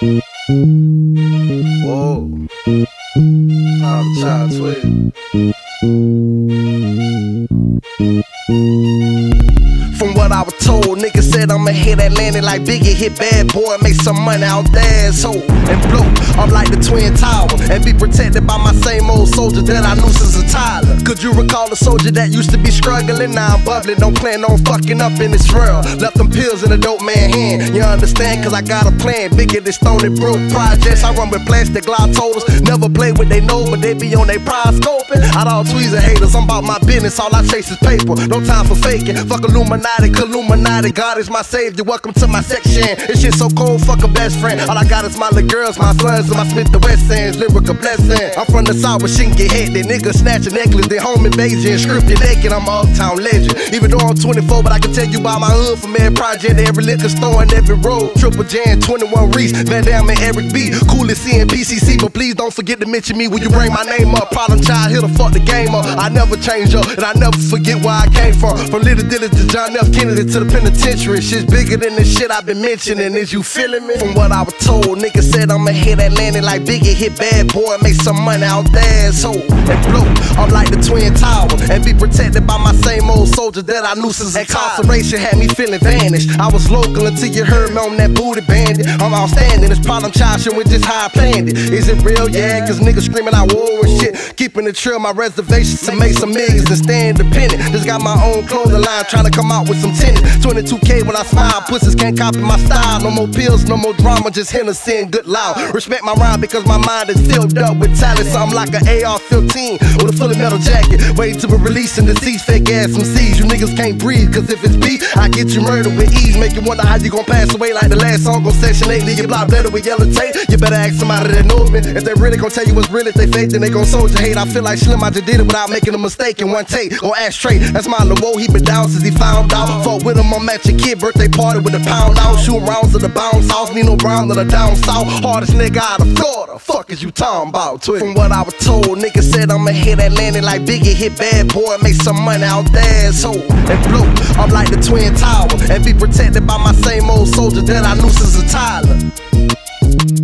Whoa. Problem Child From what I was told, niggas said I'ma hit Atlantic like Biggie hit Bad Boy and make some money out there, asshole. And blow up like the Twin Tower and be protected by my same old soldier that I knew since a toddler. Could you recall a soldier that used to be struggling? Now I'm bubbling, don't plan on fucking up in this world. Left them pills in a dope man hand, you understand? Cause I got a plan, bigger than Stony Brook projects. I run with plastic glide totals, never play with they nose, but they be on they prize scoping. I don't tweeze the haters, I'm about my business, all I chase is paper. No time for faking, fuck Illuminati, Kaluminati. God is my savior, welcome to my section. It's shit so cold, fuck a best friend. All I got is my little girls, my sons, and my Smith the West Sands, Lyrica Blessing. I'm from the South, but she can get hit. That nigga snatch a necklace, then home invasion, script your naked, I'm an uptown legend. Even though I'm 24, but I can tell you about my hood from every project, every liquor store, and every road. Triple Jan, 21 Reese, Van Damme, and Eric B. Coolest C and PCC, but please don't forget to mention me when you bring my name up. Problem Child, here to fuck the game up. I never change up, and I never forget where I came from. From Little Dilly to John F. Kennedy to the penitentiary. Shit's bigger than the shit I've been mentioning. Is you feeling me? From what I was told, niggas said I'ma hit Atlantic like Biggie hit Bad Boy and make some money out there, asshole. And blow up like the Twin Tower and be protected by my same old soldier that I knew since incarceration. Had me feeling vanished. I was local until you heard me on that booty bandit. I'm outstanding. This Problem Child shit with just how I planned it. Is it real? Yeah, cause niggas screaming out war and shit. Keeping the trail, my reservations to make some millions and stay independent. Just got my own clothing line, trying to come out with some tennis. 22K when I smile, pussies can't copy my style. No more pills, no more drama, just Hennessy and good loud. Respect my rhyme because my mind is filled up with talent. Something like an AR-15 with a fully metal jacket, waiting to be released and deceased. Fake ass MCs, you niggas can't breathe, cause if it's beat, I get you murdered with ease. Make you wonder how you gon' pass away like the last song on Section 8. Leave your block better with yellow tape. You better ask somebody that knows me. If they really gon' tell you what's real, if they fake, then they gon' soldier hate. I feel like Slim, I just did it without making a mistake in one take. Or ass straight, that's my little woe, he been down since he found out. Fought with him, I'm at your kid birthday party with a pound out. Shooting rounds of the bounce house, need no brown of the down south. Hardest nigga out of Florida, fuck is you talking about, twig? From what I was told, niggas said I'ma hit Atlantic like Biggie hit Bad Boy and make some money out there, asshole. And blow up like the Twin Tower and be protected by my same old soldier that I knew since a toddler.